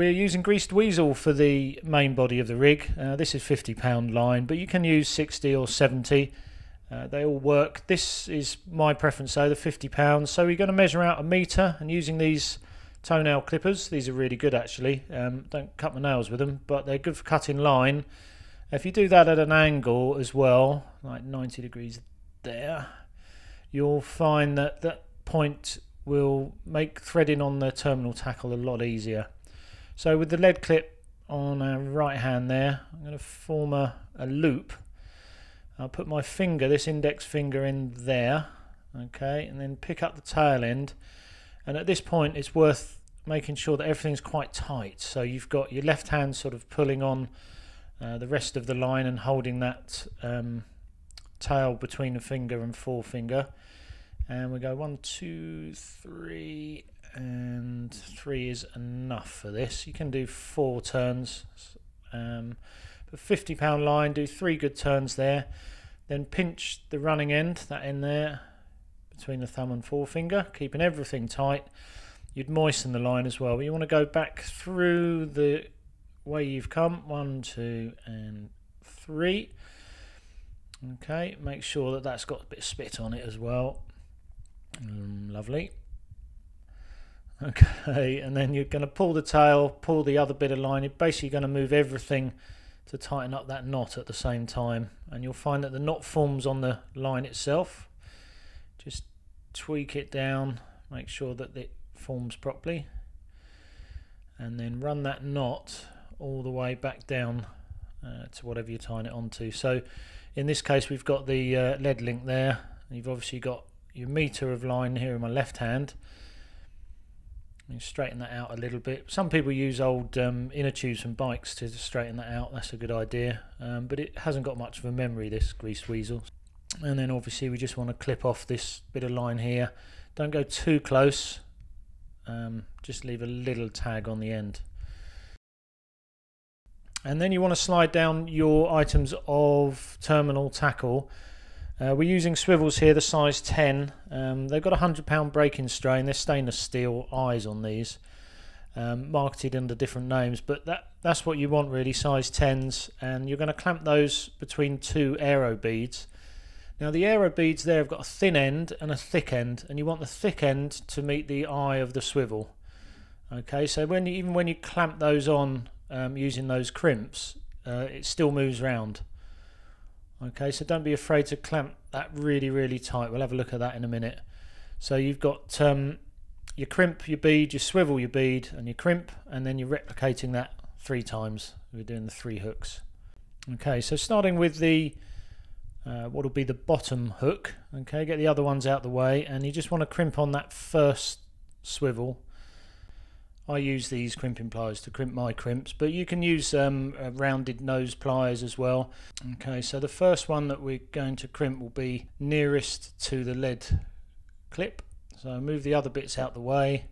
We're using greased weasel for the main body of the rig. This is 50-pound line, but you can use 60 or 70. They all work. This is my preference though, the 50 pounds. So we're going to measure out 1 metre, and using these toenail clippers, these are really good actually. Don't cut my nails with them, but they're good for cutting line. If you do that at an angle as well, like 90 degrees there, you'll find that that point will make threading on the terminal tackle a lot easier. So with the lead clip on our right hand there, I'm going to form a loop. I'll put my finger, this index finger, in there, okay, and then pick up the tail end. And at this point it's worth making sure that everything's quite tight, so you've got your left hand sort of pulling on the rest of the line and holding that tail between the finger and forefinger. And we go 1, 2, 3, and 3 is enough for this. You can do 4 turns. A 50-pound line, do 3 good turns there, then pinch the running end, that end there, between the thumb and forefinger, keeping everything tight. You'd moisten the line as well, but you want to go back through the way you've come, 1, 2, and 3. Okay, make sure that that's got a bit of spit on it as well. Lovely. Okay, and then you're going to pull the tail, pull the other bit of line. You're basically going to move everything to tighten up that knot at the same time, and you'll find that the knot forms on the line itself. Just tweak it down, make sure that it forms properly, and then run that knot all the way back down to whatever you're tying it onto. So in this case we've got the lead link there, and you've obviously got your metre of line here in my left hand. Straighten that out a little bit. Some people use old inner tubes from bikes to straighten that out. That's a good idea, but it hasn't got much of a memory, this greased weasel. And then obviously we just want to clip off this bit of line here. Don't go too close, just leave a little tag on the end. And then you want to slide down your items of terminal tackle. We're using swivels here, the size 10. They've got a 100-pound breaking strain. They're stainless steel eyes on these, marketed under different names, but that's what you want really, size 10s. And you're going to clamp those between 2 aero beads. Now the aero beads there have got a thin end and a thick end, and you want the thick end to meet the eye of the swivel. Okay, so even when you clamp those on using those crimps, it still moves round. Okay, so don't be afraid to clamp that really, really tight. We'll have a look at that in a minute. So you've got your crimp, your bead, your swivel, your bead, and your crimp, and then you're replicating that 3 times. We're doing the 3 hooks. Okay, so starting with the what will be the bottom hook. Okay, get the other ones out the way, and you just want to crimp on that first swivel. I use these crimping pliers to crimp my crimps, but you can use rounded nose pliers as well. Okay, so the first one that we're going to crimp will be nearest to the lead clip. So move the other bits out the way,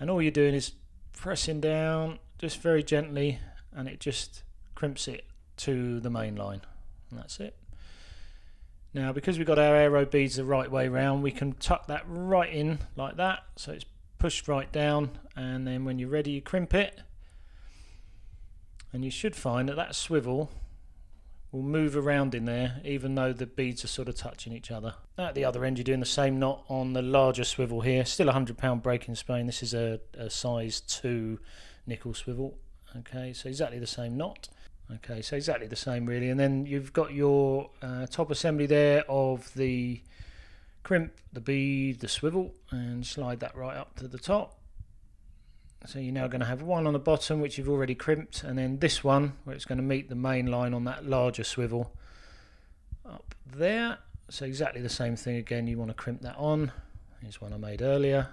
and all you're doing is pressing down just very gently, and it just crimps it to the main line, and that's it. Now because we've got our aero beads the right way round, we can tuck that right in like that, so it's pushed right down, and then when you're ready you crimp it, and you should find that that swivel will move around in there even though the beads are sort of touching each other. At the other end you're doing the same knot on the larger swivel here, still a 100-pound breaking strain. This is a size 2 nickel swivel. Okay, so exactly the same knot. Okay, so exactly the same really, and then you've got your top assembly there of the crimp, the bead, the swivel, and slide that right up to the top. So you're now going to have one on the bottom which you've already crimped, and then this one where it's going to meet the main line on that larger swivel up there. So exactly the same thing again, you want to crimp that on. Here's one I made earlier.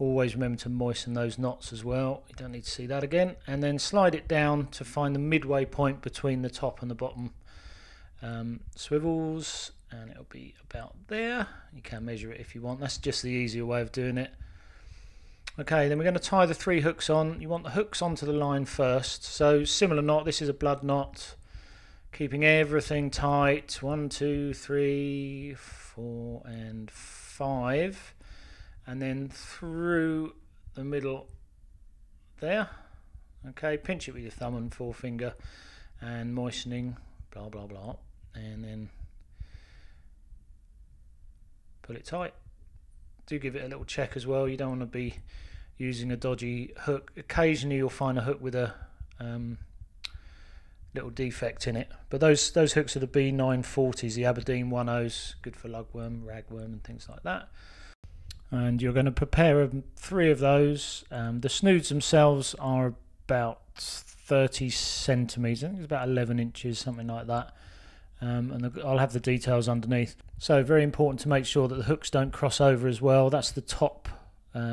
Always remember to moisten those knots as well, you don't need to see that again. And then slide it down to find the midway point between the top and the bottom swivels, and it'll be about there. You can measure it if you want, that's just the easier way of doing it. Okay, then we're going to tie the 3 hooks on. You want the hooks onto the line first, so similar knot, this is a blood knot, keeping everything tight. 1, 2, 3, 4 and 5, and then through the middle there. Okay, pinch it with your thumb and forefinger and moistening, blah blah blah, and then pull it tight. Do give it a little check as well. You don't want to be using a dodgy hook. Occasionally you'll find a hook with a little defect in it, but those hooks are the B940s, the Aberdeen 10s, good for lugworm, ragworm and things like that. And you're going to prepare 3 of those. The snoods themselves are about 30 centimeters, I think it's about 11 inches, something like that. And I'll have the details underneath. So very important to make sure that the hooks don't cross over as well. That's the top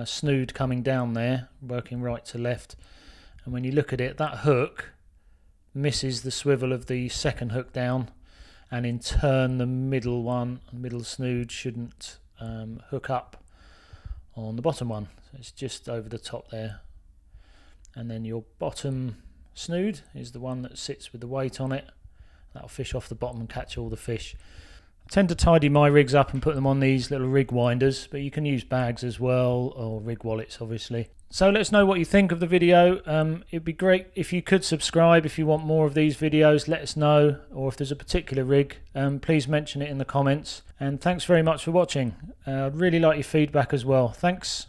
snood coming down there, working right to left. And when you look at it, that hook misses the swivel of the second hook down, and in turn the middle one, middle snood, shouldn't hook up on the bottom one. So it's just over the top there. And then your bottom snood is the one that sits with the weight on it. That'll fish off the bottom and catch all the fish. I tend to tidy my rigs up and put them on these little rig winders, but you can use bags as well, or rig wallets obviously. So let us know what you think of the video. It'd be great if you could subscribe if you want more of these videos. Let us know, or if there's a particular rig, please mention it in the comments. And thanks very much for watching. I'd really like your feedback as well. Thanks.